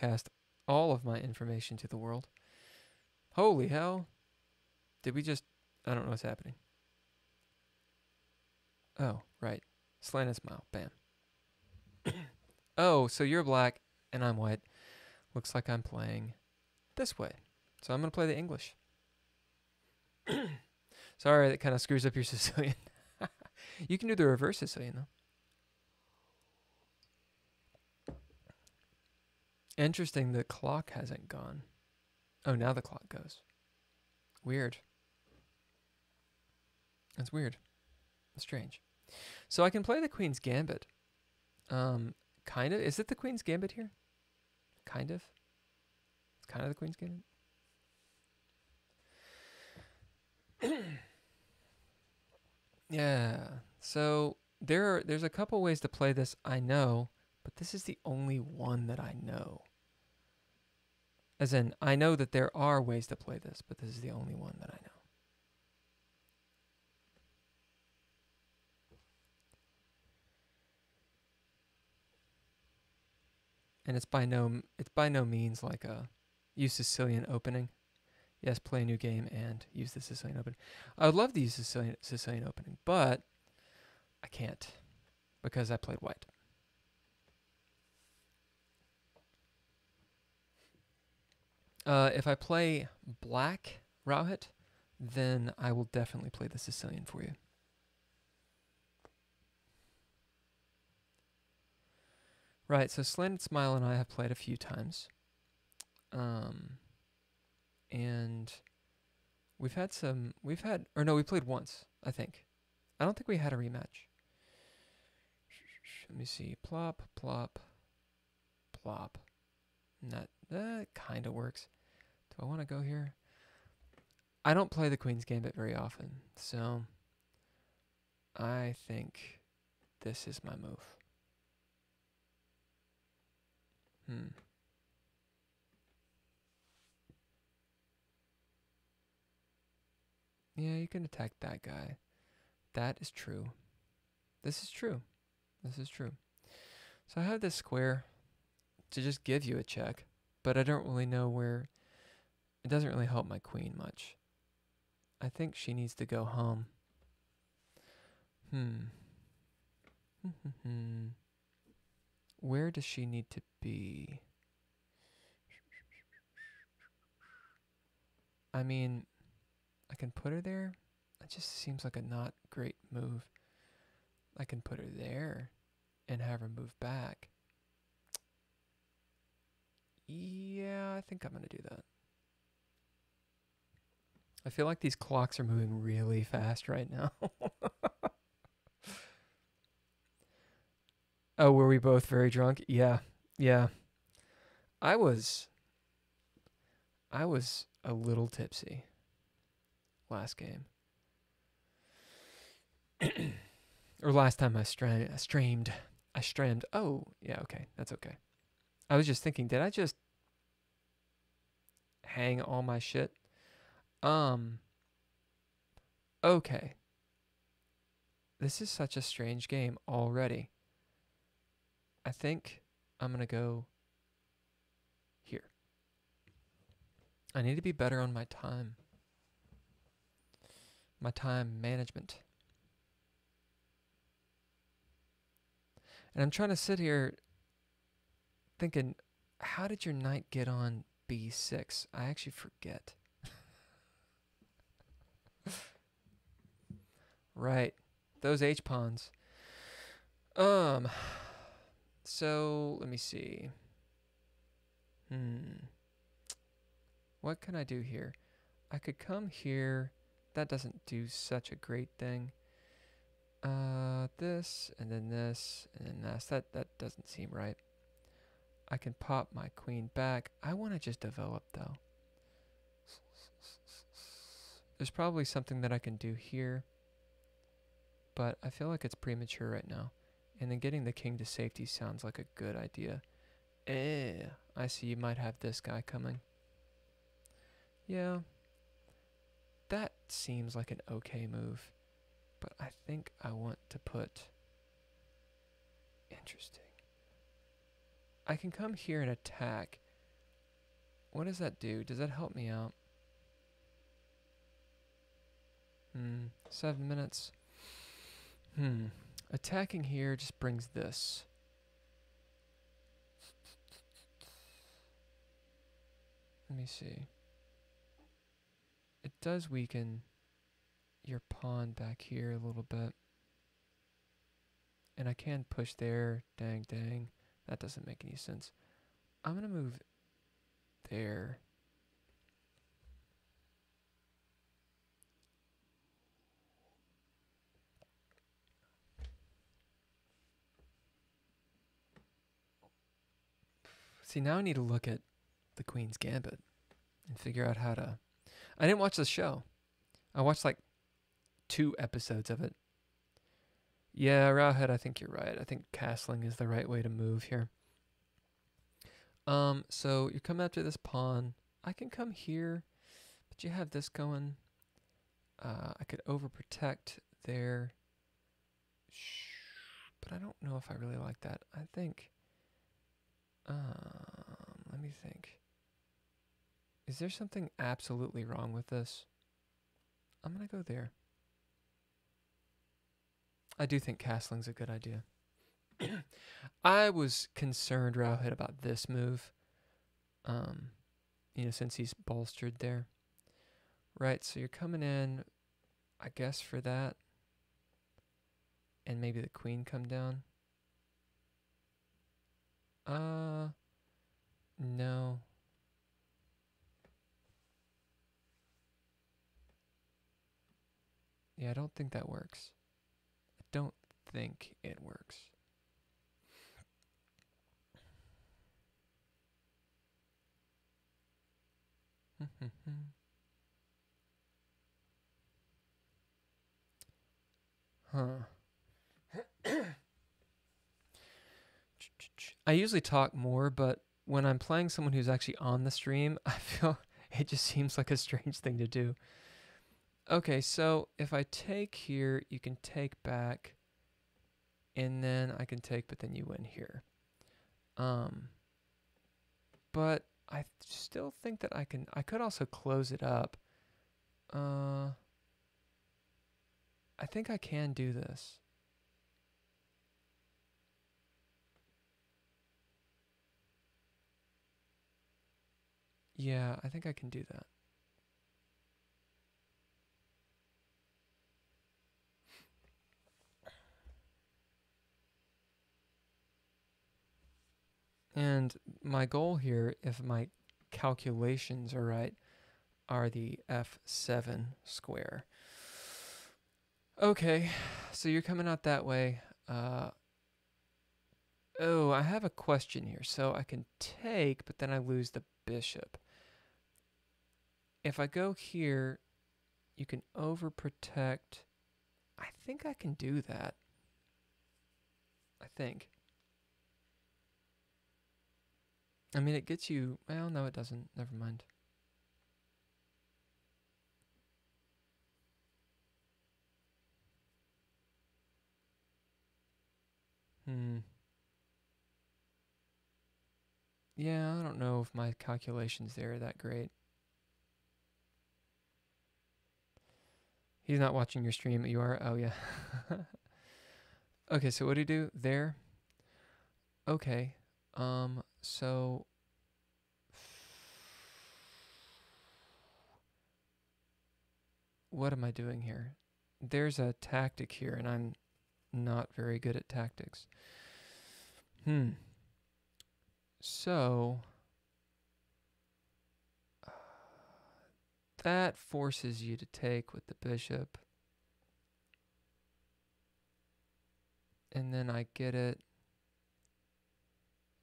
broadcast all of my information to the world. Holy hell. Did we just... I don't know what's happening. Oh, right. Slanted Smile. Bam. Oh, so you're black and I'm white. Looks like I'm playing this way. So I'm going to play the English. Sorry, that kind of screws up your Sicilian. You can do the reverse Sicilian, though. Interesting, the clock hasn't gone. Oh, now the clock goes. Weird. That's weird. That's strange. So I can play the Queen's Gambit. Kind of. Is it the Queen's Gambit here? Kind of. It's kind of the Queen's Gambit. Yeah. So there's a couple ways to play this, I know, but this is the only one that I know. As in, I know that there are ways to play this, but this is the only one that I know. And it's by no means like a use Sicilian opening. Yes, play a new game and use the Sicilian opening. I would love to use Sicilian opening, but I can't because I played white. If I play black Raohead, then I will definitely play the Sicilian for you. Right, so Slanted Smile and I have played a few times. And we've had some, or no, we played once, I think. I don't think we had a rematch. Let me see, plop, plop, plop. That kind of works. Do I want to go here? I don't play the Queen's Gambit very often, so I think this is my move. Yeah, you can attack that guy. That is true. This is true. This is true. So I have this square to just give you a check, but I don't really know where... It doesn't really help my queen much. I think she needs to go home. Where does she need to be? I mean, I can put her there. That just seems like a not great move. I can put her there and have her move back. Yeah, I think I'm going to do that. I feel like these clocks are moving really fast right now. Oh, were we both very drunk? Yeah, yeah. I was a little tipsy last game. Or last time I streamed. Oh, yeah, okay, that's okay. I was just thinking, did I just hang all my shit? Okay. This is such a strange game already. I think I'm going to go here. I need to be better on my time. My time management. And I'm trying to sit here thinking, how did your knight get on B6? I actually forget. Right. Those H-pawns. So, let me see. What can I do here? I could come here. That doesn't do such a great thing. This, and then this, and then this. That doesn't seem right. I can pop my queen back. I want to just develop, though. There's probably something that I can do here. But I feel like it's premature right now. And then getting the king to safety sounds like a good idea. I see you might have this guy coming. Yeah. That seems like an okay move. But I think I want to put... Interesting. I can come here and attack. What does that do? Does that help me out? 7 minutes. Attacking here just brings this. Let me see. It does weaken your pawn back here a little bit. And I can push there. Dang. That doesn't make any sense. I'm going to move there. See, now I need to look at the Queen's Gambit and figure out how to... I didn't watch the show. I watched like 2 episodes of it. Yeah, Raohead, I think you're right. I think castling is the right way to move here. So you come after this pawn. I can come here, but you have this going. I could overprotect there. But I don't know if I really like that. I think... let me think. Is there something absolutely wrong with this? I'm going to go there. I do think castling's a good idea. I was concerned, Raohead, about this move. You know, since he's bolstered there. Right, so you're coming in, I guess, for that. And maybe the queen come down. No. Yeah, I don't think that works. I don't think it works. I usually talk more, but when I'm playing someone who's actually on the stream, I feel it just seems like a strange thing to do. Okay, so if I take here, you can take back, and then I can take, but then you win here. But I still think that I can... I could also close it up. I think I can do this. Yeah, I think I can do that. And my goal here, if my calculations are right, are the F7 square. Okay, so you're coming out that way. Oh, I have a question here. So I can take, but then I lose the bishop. If I go here, you can overprotect. I think I can do that. I think. I mean, it gets you... Well, no, it doesn't. Never mind. Yeah, I don't know if my calculations there are that great. He's not watching your stream, you are? Oh, yeah. Okay, so what do you do there? Okay, so... What am I doing here? There's a tactic here, and I'm not very good at tactics. So... that forces you to take with the bishop. And then I get it.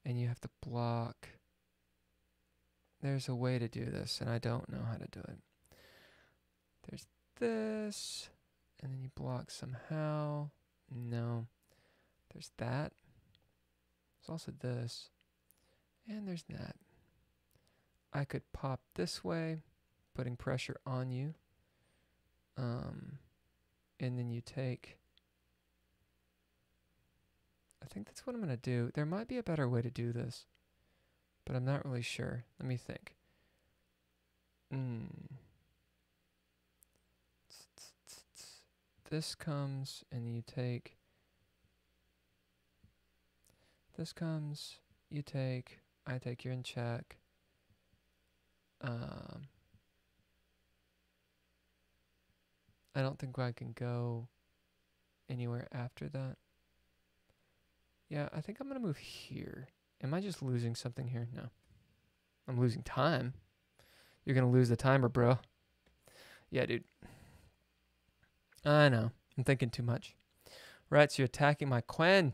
And you have to block. There's a way to do this, and I don't know how to do it. There's this. And then you block somehow. No. There's that. There's also this. And there's that. I could pop this way, putting pressure on you, and then you take. I think that's what I'm going to do. There might be a better way to do this, but I'm not really sure. Let me think. This comes and you take. This comes, you take. I take, you're in check. I don't think I can go anywhere after that. Yeah, I think I'm going to move here. Am I just losing something here? No. I'm losing time. You're going to lose the timer, bro. Yeah, dude. I know. I'm thinking too much. Right, so you're attacking my queen.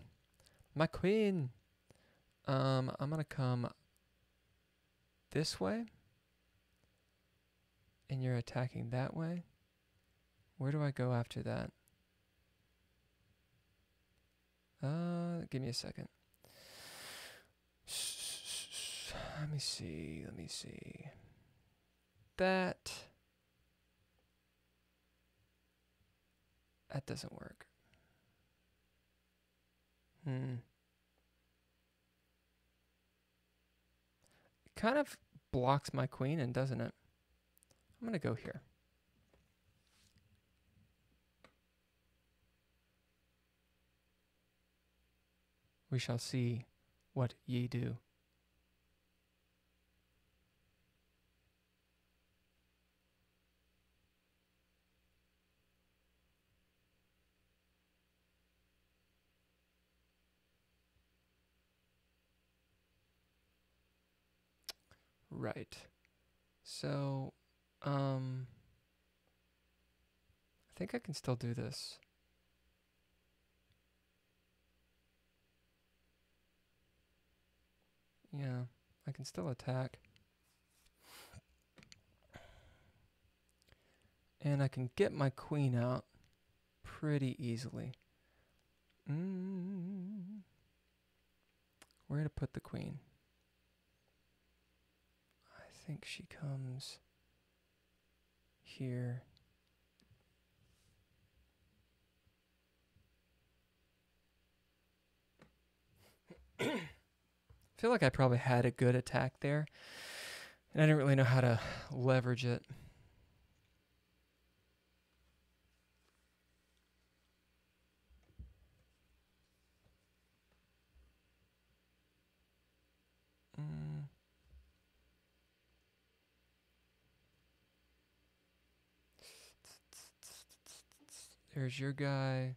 My queen. I'm going to come this way. And you're attacking that way. Where do I go after that? Give me a second. Let me see. Let me see. That doesn't work. It kind of blocks my queen in, doesn't it? I'm going to go here. We shall see what ye do. Right. So, I think I can still do this. Yeah, I can still attack. And I can get my queen out pretty easily. Where to put the queen? I think she comes here. I feel like I probably had a good attack there, and I didn't really know how to leverage it. There's your guy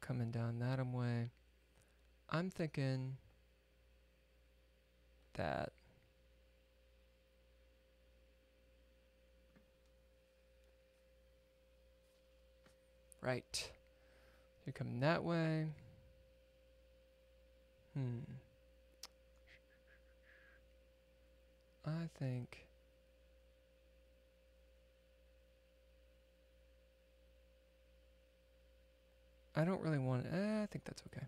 coming down that way. I'm thinking that. Right. You're coming that way. I think I don't really want it. I think that's okay.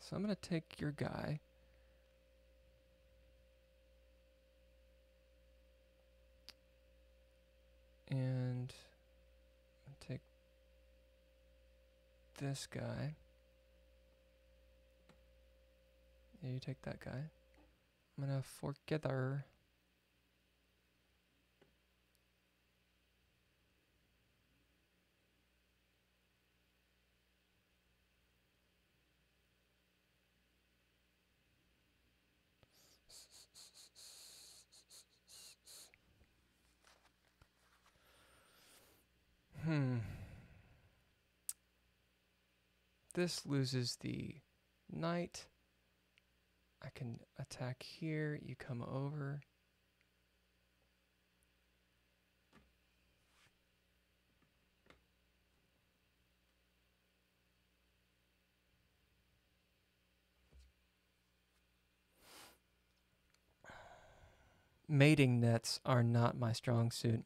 So I'm going to take your guy. And take this guy. Yeah, you take that guy. I'm going to fork it there. This loses the knight. I can attack here. You come over. Mating nets are not my strong suit.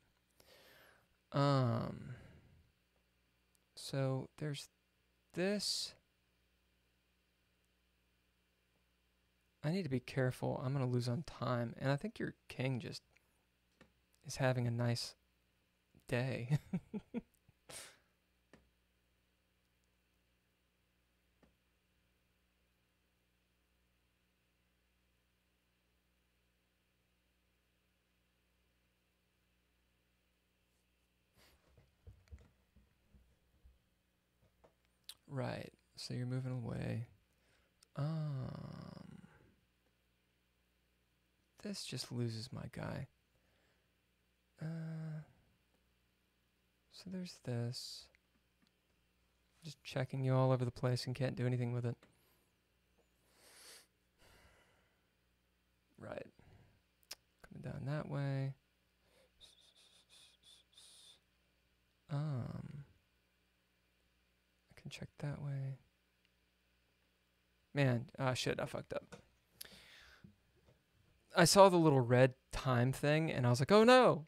So there's this. I need to be careful. I'm going to lose on time. And I think your king just is having a nice day. Right, so you're moving away. This just loses my guy. So there's this. Just checking you all over the place and can't do anything with it. Right. Coming down that way. I can check that way. Man, shit, I fucked up. I saw the little red time thing, and I was like, oh, no.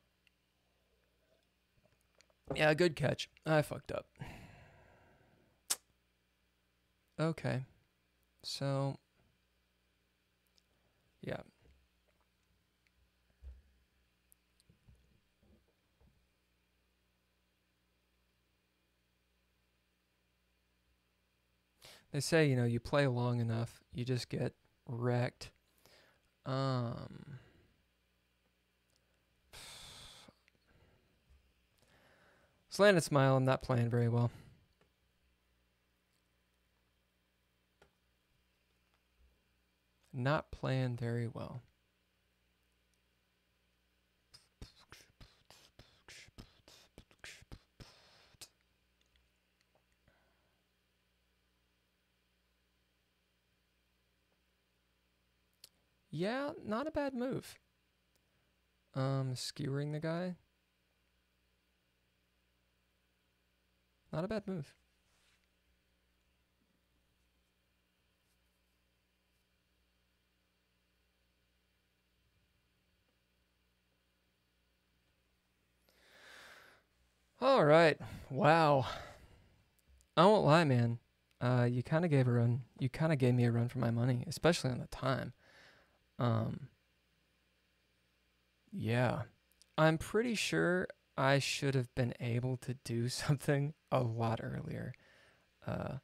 Yeah, good catch. I fucked up. Okay. So, yeah. They say, you know, you play long enough, you just get wrecked. Slanted Smile, I'm not playing very well. Not playing very well. Yeah, not a bad move. Skewering the guy. Not a bad move. All right. Wow. I won't lie, man. You kind of gave a run. You kind of gave me a run for my money, especially on the time. Yeah, I'm pretty sure I should have been able to do something a lot earlier.